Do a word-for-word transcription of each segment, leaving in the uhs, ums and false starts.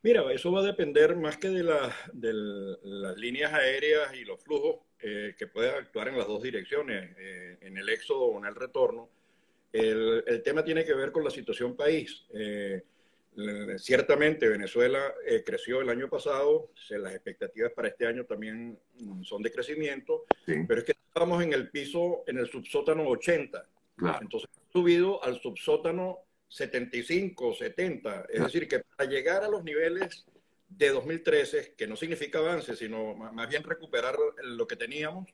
Mira, eso va a depender más que de, la, de las líneas aéreas y los flujos eh, que puedan actuar en las dos direcciones, eh, en el éxodo o en el retorno. El, el tema tiene que ver con la situación país. Eh, Ciertamente Venezuela eh, creció el año pasado, se, las expectativas para este año también son de crecimiento, sí. Pero es que estamos en el piso, en el subsótano ochenta, claro. Entonces ha subido al subsótano setenta y cinco, setenta, es claro. Decir, que para llegar a los niveles de dos mil trece, que no significa avance, sino más bien recuperar lo que teníamos,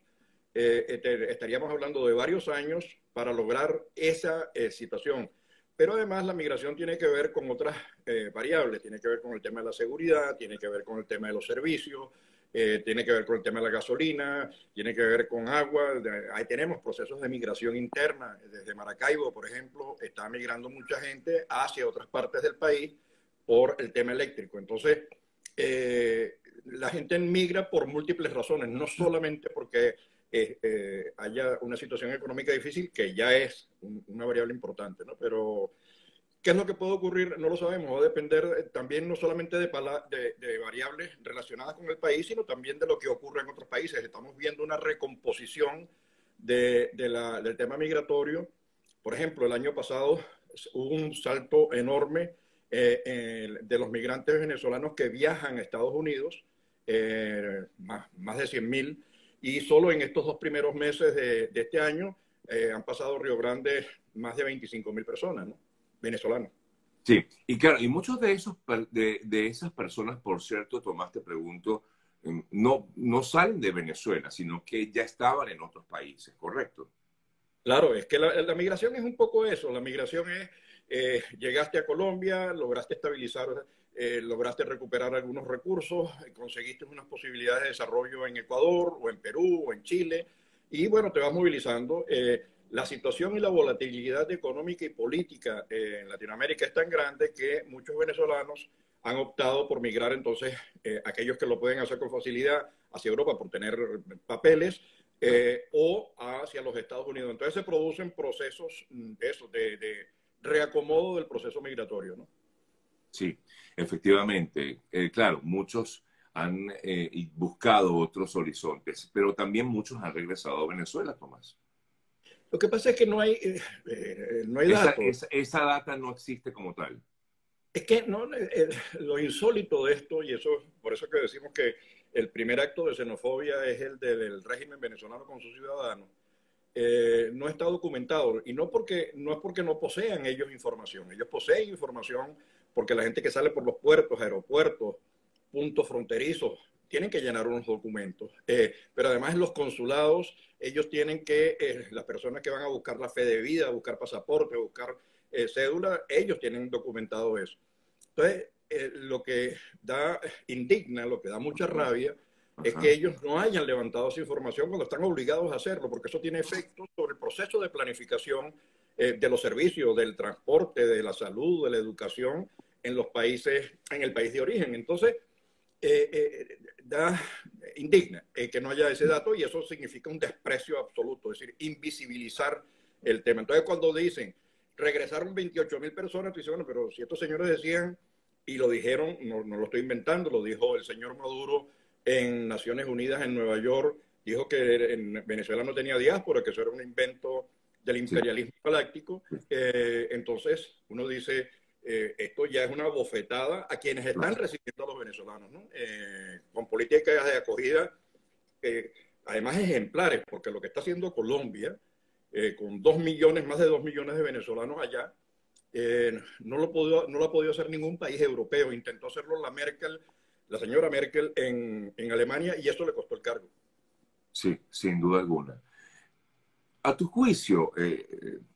eh, estaríamos hablando de varios años para lograr esa eh, situación. Pero además la migración tiene que ver con otras eh, variables, tiene que ver con el tema de la seguridad, tiene que ver con el tema de los servicios, eh, tiene que ver con el tema de la gasolina, tiene que ver con agua. De, ahí tenemos procesos de migración interna. Desde Maracaibo, por ejemplo, está migrando mucha gente hacia otras partes del país por el tema eléctrico. Entonces, eh, la gente migra por múltiples razones, no solamente porque Eh, eh, haya una situación económica difícil, que ya es un, una variable importante, ¿no? Pero ¿qué es lo que puede ocurrir? No lo sabemos. Va a depender también no solamente de, de, de variables relacionadas con el país, sino también de lo que ocurre en otros países. Estamos viendo una recomposición de, de la, del tema migratorio. Por ejemplo, el año pasado hubo un salto enorme eh, eh, de los migrantes venezolanos que viajan a Estados Unidos, eh, más, más de cien mil. Y solo en estos dos primeros meses de, de este año eh, han pasado Río Grande más de veinticinco mil personas, ¿no? Venezolanas. Sí, y claro, y muchos de esos de, de esas personas, por cierto, Tomás, te pregunto, no, no salen de Venezuela, sino que ya estaban en otros países, ¿correcto? Claro, es que la, la migración es un poco eso. La migración es, eh, llegaste a Colombia, lograste estabilizar... Eh, lograste recuperar algunos recursos, conseguiste unas posibilidades de desarrollo en Ecuador, o en Perú, o en Chile, y bueno, te vas movilizando. Eh, la situación y la volatilidad económica y política eh, en Latinoamérica es tan grande que muchos venezolanos han optado por migrar, entonces, eh, aquellos que lo pueden hacer con facilidad hacia Europa por tener papeles, eh, o hacia los Estados Unidos. Entonces se producen procesos eso, de, de reacomodo del proceso migratorio, ¿no? Sí, efectivamente. Eh, claro, muchos han eh, buscado otros horizontes, pero también muchos han regresado a Venezuela, Tomás. Lo que pasa es que no hay, eh, eh, no hay esa, datos. Esa, esa data no existe como tal. Es que no, eh, lo insólito de esto, y eso por eso que decimos que el primer acto de xenofobia es el del régimen venezolano con sus ciudadanos. Eh, no está documentado, y no porque no es porque no posean ellos información. Ellos poseen información porque la gente que sale por los puertos, aeropuertos, puntos fronterizos, tienen que llenar unos documentos. Eh, pero además en los consulados, ellos tienen que, eh, las personas que van a buscar la fe de vida, a buscar pasaporte, a buscar eh, cédula, ellos tienen documentado eso. Entonces, eh, lo que da indigna, lo que da mucha rabia, ajá, es que ellos no hayan levantado esa información cuando están obligados a hacerlo, porque eso tiene efecto sobre el proceso de planificación eh, de los servicios, del transporte, de la salud, de la educación, en los países, en el país de origen. Entonces, eh, eh, da indigna eh, que no haya ese dato, y eso significa un desprecio absoluto, es decir, invisibilizar el tema. Entonces, cuando dicen, regresaron veintiocho mil personas, tú dices, bueno, pero si estos señores decían, y lo dijeron, no, no lo estoy inventando, lo dijo el señor Maduro en Naciones Unidas, en Nueva York, dijo que en Venezuela no tenía diáspora, que eso era un invento del imperialismo galáctico. Eh, entonces, uno dice, eh, esto ya es una bofetada a quienes están recibiendo a los venezolanos, ¿no? Eh, con políticas de acogida, eh, además ejemplares, porque lo que está haciendo Colombia, eh, con dos millones, más de dos millones de venezolanos allá, eh, no, lo pudo, no lo ha podido hacer ningún país europeo. Intentó hacerlo la Merkel, la señora Merkel en, en Alemania, y eso le costó el cargo. Sí, sin duda alguna. A tu juicio, eh,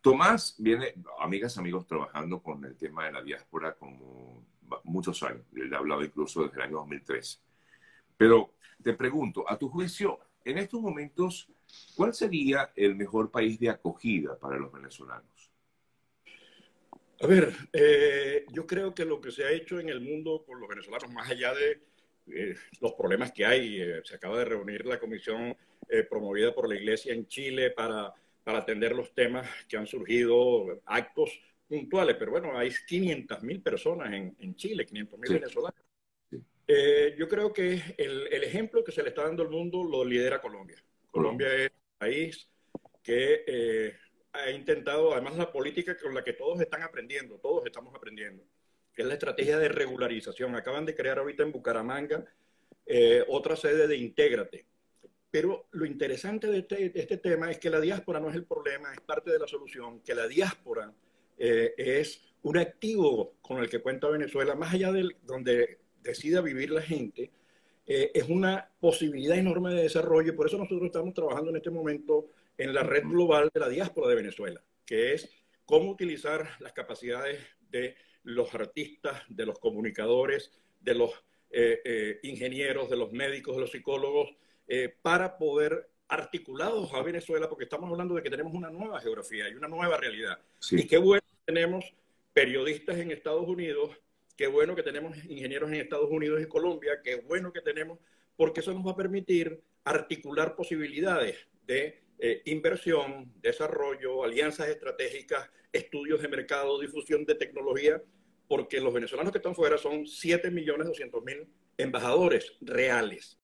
Tomás viene, amigas, amigos, trabajando con el tema de la diáspora como muchos años. Él ha hablado incluso desde el año dos mil trece. Pero te pregunto, a tu juicio, en estos momentos, ¿cuál sería el mejor país de acogida para los venezolanos? A ver, eh, yo creo que lo que se ha hecho en el mundo por los venezolanos, más allá de eh, los problemas que hay, eh, se acaba de reunir la comisión eh, promovida por la Iglesia en Chile para, para atender los temas que han surgido, actos puntuales, pero bueno, hay quinientas mil personas en, en Chile, quinientas mil sí. venezolanos. Eh, yo creo que el, el ejemplo que se le está dando al mundo lo lidera Colombia. Colombia es un país que eh, ha intentado, además, la política con la que todos están aprendiendo, todos estamos aprendiendo, que es la estrategia de regularización. Acaban de crear ahorita en Bucaramanga eh, otra sede de Intégrate. Pero lo interesante de este, de este tema es que la diáspora no es el problema, es parte de la solución, que la diáspora eh, es un activo con el que cuenta Venezuela, más allá de donde decida vivir la gente, eh, es una posibilidad enorme de desarrollo. Por eso nosotros estamos trabajando en este momento en la red global de la diáspora de Venezuela, que es cómo utilizar las capacidades de los artistas, de los comunicadores, de los eh, eh, ingenieros, de los médicos, de los psicólogos, Eh, para poder articulados a Venezuela, porque estamos hablando de que tenemos una nueva geografía y una nueva realidad. Sí. Y qué bueno que tenemos periodistas en Estados Unidos, qué bueno que tenemos ingenieros en Estados Unidos y Colombia, qué bueno que tenemos, porque eso nos va a permitir articular posibilidades de eh, inversión, desarrollo, alianzas estratégicas, estudios de mercado, difusión de tecnología, porque los venezolanos que están fuera son siete millones doscientos mil embajadores reales.